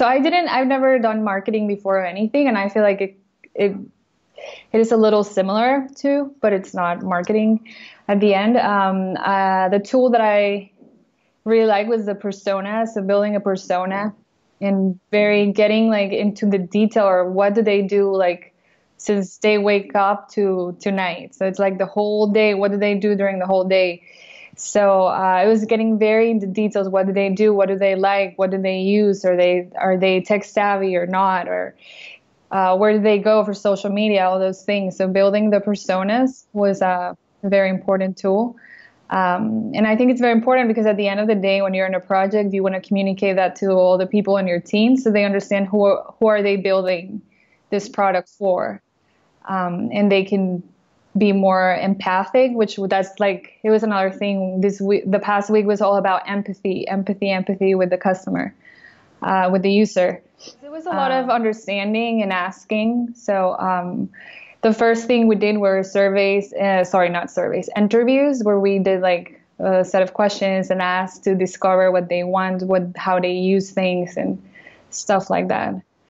So I've never done marketing before or anything, and I feel like it is a little similar too, but it's not marketing at the end. The tool that I really like was the persona. So building a persona and getting like into the detail, or what do they do like since they wake up to tonight. So it's like the whole day, what do they do during the whole day? So it was getting very into details. What do they do? What do they like? What do they use? Are they tech savvy or not? Or where do they go for social media? All those things. So building the personas was a very important tool. And I think it's very important because at the end of the day, when you're in a project, you want to communicate that to all the people in your team so they understand who are they building this product for. And they can be more empathic, which that's like, it was another thing. This week, the past week was all about empathy with the customer, with the user. It was a lot of understanding and asking. So the first thing we did were interviews, where we did like a set of questions and asked to discover what they want, how they use things and stuff like that.